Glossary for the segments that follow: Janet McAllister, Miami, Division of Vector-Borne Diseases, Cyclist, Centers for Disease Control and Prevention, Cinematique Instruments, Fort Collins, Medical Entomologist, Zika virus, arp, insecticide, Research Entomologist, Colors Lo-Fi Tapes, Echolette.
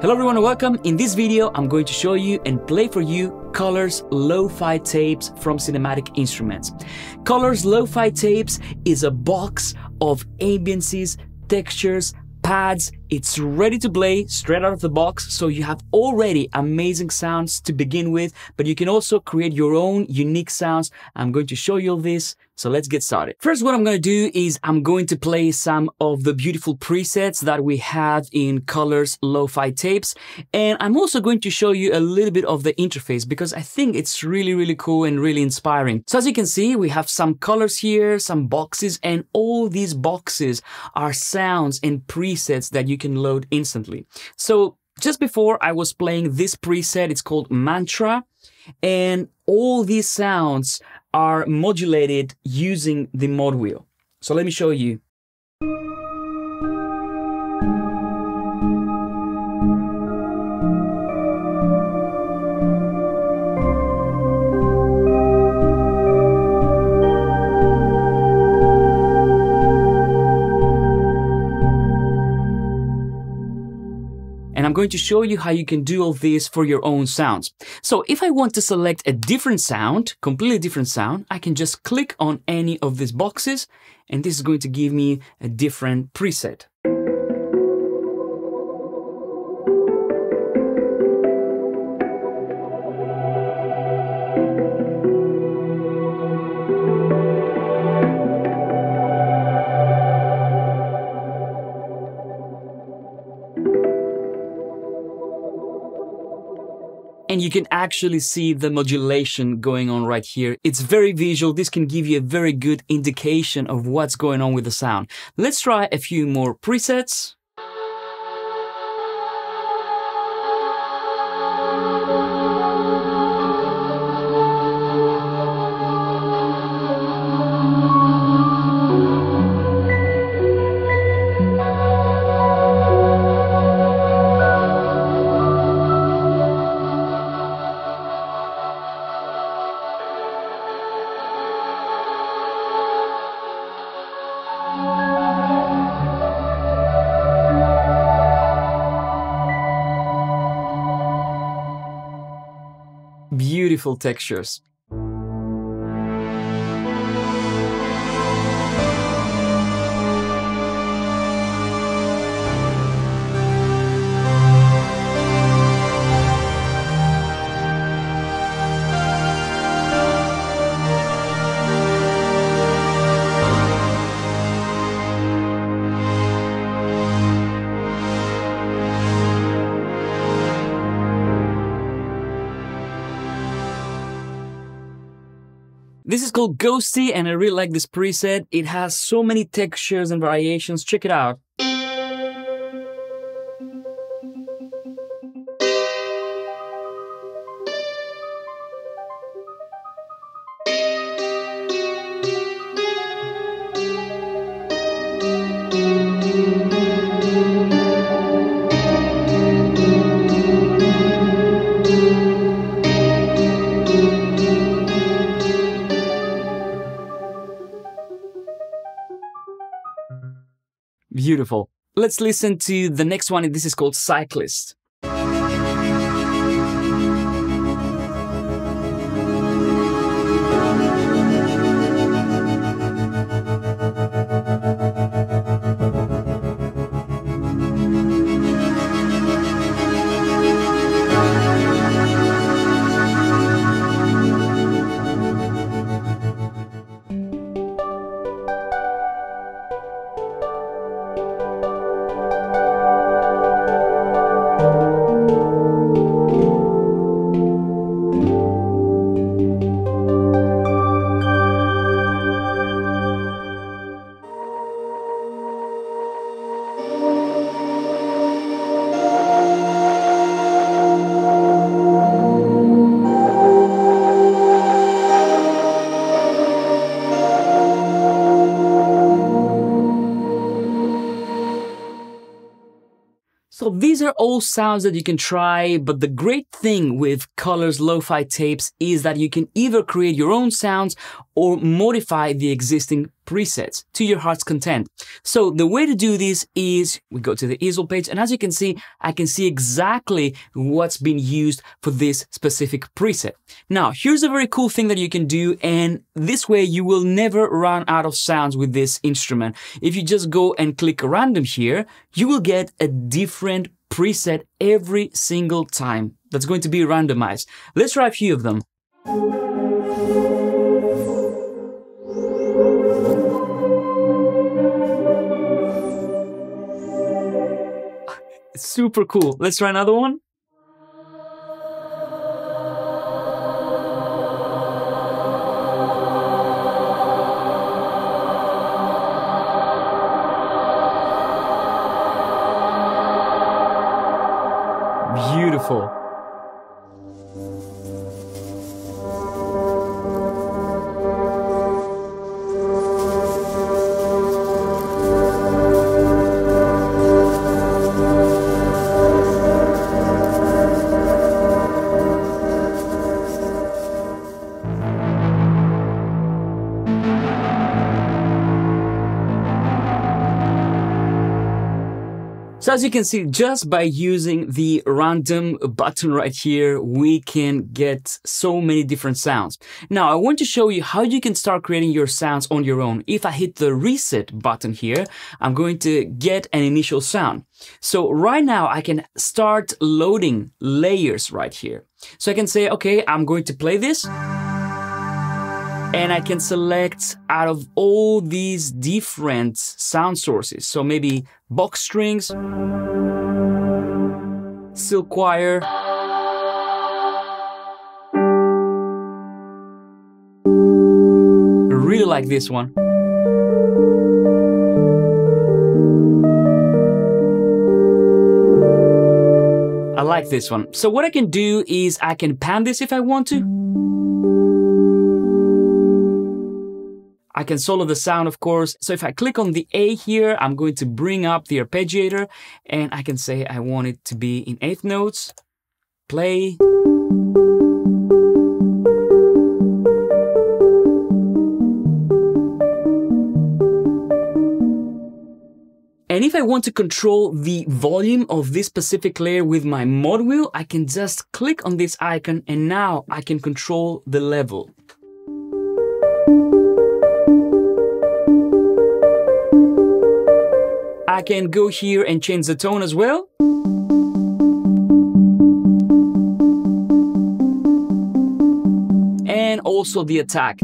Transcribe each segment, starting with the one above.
Hello everyone and welcome. In this video I'm going to show you and play for you Colors Lo-Fi Tapes from Cinematique Instruments. Colors Lo-Fi Tapes is a box of ambiences, textures, pads. It's ready to play straight out of the box, so you have already amazing sounds to begin with, but you can also create your own unique sounds. I'm going to show you all this, so let's get started. First, what I'm going to do is I'm going to play some of the beautiful presets that we have in Colors Lo-Fi Tapes, and I'm also going to show you a little bit of the interface because I think it's really cool and really inspiring. So as you can see, we have some colors here, some boxes, and all these boxes are sounds and presets that you can load instantly. So just before I was playing this preset, it's called Mantra, and all these sounds are modulated using the mod wheel. So let me show you. And I'm going to show you how you can do all this for your own sounds. So if I want to select a different sound, completely different sound, I can just click on any of these boxes, and this is going to give me a different preset. And you can actually see the modulation going on right here. It's very visual. This can give you a very good indication of what's going on with the sound. Let's try a few more presets. Beautiful textures. This is called Ghosty, and I really like this preset. It has so many textures and variations. Check it out. Beautiful. Let's listen to the next one. This is called Cyclist. So these are all sounds that you can try, but the great thing with Colors Lo-Fi Tapes is that you can either create your own sounds or modify the existing presets to your heart's content. So the way to do this is we go to the easel page, and as you can see, I can see exactly what's been used for this specific preset. Now, here's a very cool thing that you can do, and this way you will never run out of sounds with this instrument. If you just go and click random here, you will get a different preset every single time. That's going to be randomized. Let's try a few of them. It's super cool. Let's try another one. Beautiful. So as you can see, just by using the random button right here, we can get so many different sounds. Now, I want to show you how you can start creating your sounds on your own. If I hit the reset button here, I'm going to get an initial sound. So right now I can start loading layers right here. So I can say, okay, I'm going to play this. And I can select out of all these different sound sources. So maybe box strings, silk wire, I really like this one. I like this one. So what I can do is I can pan this if I want to. I can solo the sound, of course. So if I click on the A here, I'm going to bring up the arpeggiator, and I can say I want it to be in eighth notes. Play. And if I want to control the volume of this specific layer with my mod wheel, I can just click on this icon, and now I can control the level. I can go here and change the tone as well. And also the attack.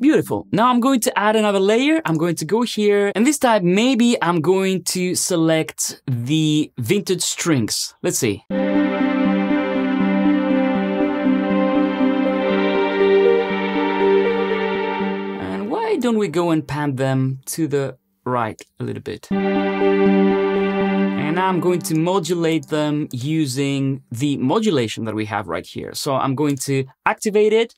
Beautiful. Now I'm going to add another layer. I'm going to go here, and this time maybe I'm going to select the vintage strings. Let's see. Don't we go and pan them to the right a little bit. And I'm going to modulate them using the modulation that we have right here. So I'm going to activate it.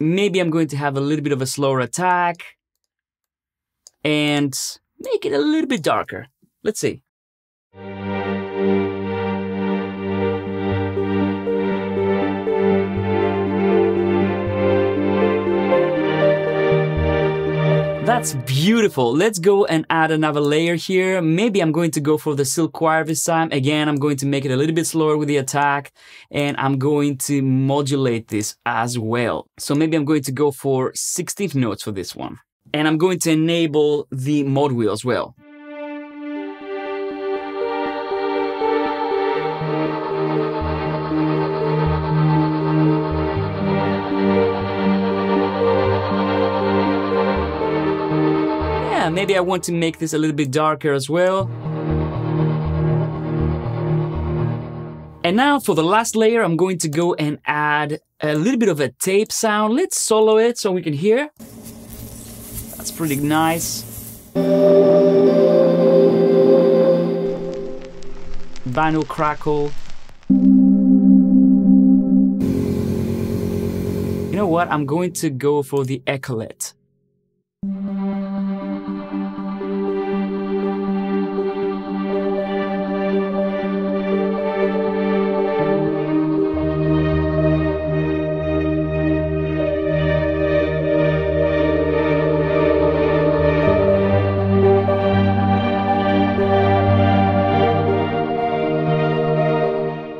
Maybe I'm going to have a little bit of a slower attack and make it a little bit darker. Let's see. That's beautiful. Let's go and add another layer here. Maybe I'm going to go for the silk wire this time. Again, I'm going to make it a little bit slower with the attack, and I'm going to modulate this as well. So maybe I'm going to go for 16th notes for this one. And I'm going to enable the mod wheel as well. Maybe I want to make this a little bit darker as well. And now for the last layer, I'm going to go and add a little bit of a tape sound. Let's solo it so we can hear. That's pretty nice. Vinyl crackle. know what, I'm going to go for the echolette.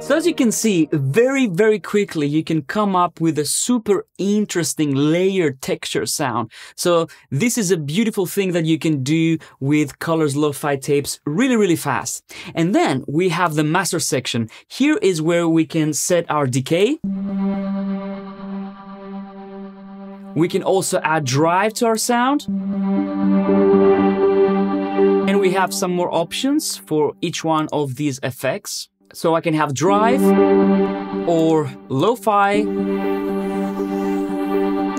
So as you can see, very quickly you can come up with a super interesting layered texture sound. So this is a beautiful thing that you can do with Colors Lo-Fi Tapes really fast. And then we have the master section. Here is where we can set our decay. We can also add drive to our sound. And we have some more options for each one of these effects. So I can have drive or lo-fi,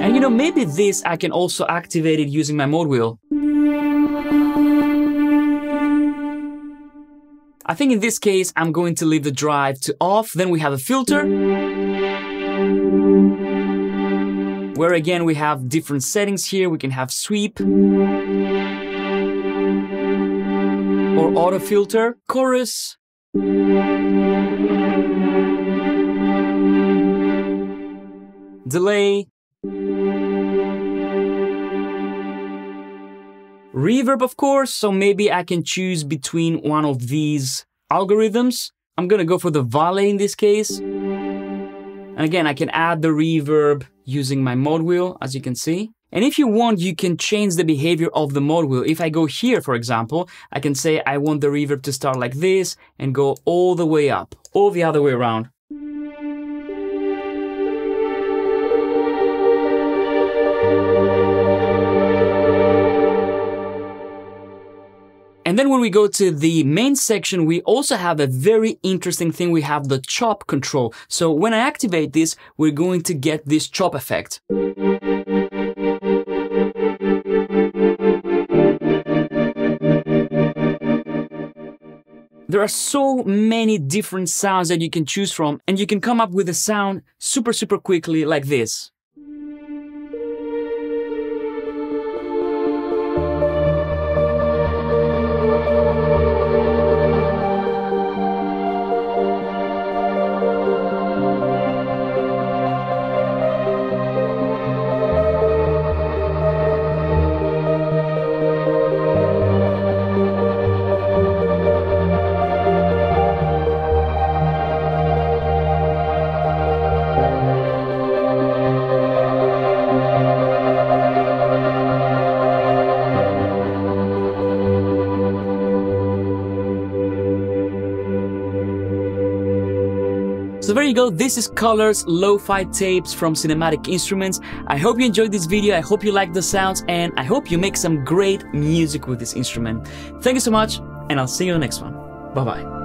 and you know, maybe this I can also activate it using my mode wheel. I think in this case I'm going to leave the drive to off. Then we have a filter where again we have different settings here. We can have sweep or auto filter, chorus. Delay, reverb, of course, so maybe I can choose between one of these algorithms. I'm gonna go for the Vale in this case. And again, I can add the reverb using my mode wheel, as you can see. And if you want, you can change the behavior of the mode wheel. If I go here, for example, I can say I want the reverb to start like this and go all the way up, or the other way around. And then when we go to the main section, we also have a very interesting thing. We have the chop control. So when I activate this, we're going to get this chop effect. There are so many different sounds that you can choose from, and you can come up with a sound super quickly like this. So there you go, this is Colors Lo-Fi Tapes from Cinematique Instruments. I hope you enjoyed this video, I hope you liked the sounds, and I hope you make some great music with this instrument. Thank you so much, and I'll see you in the next one. Bye-bye.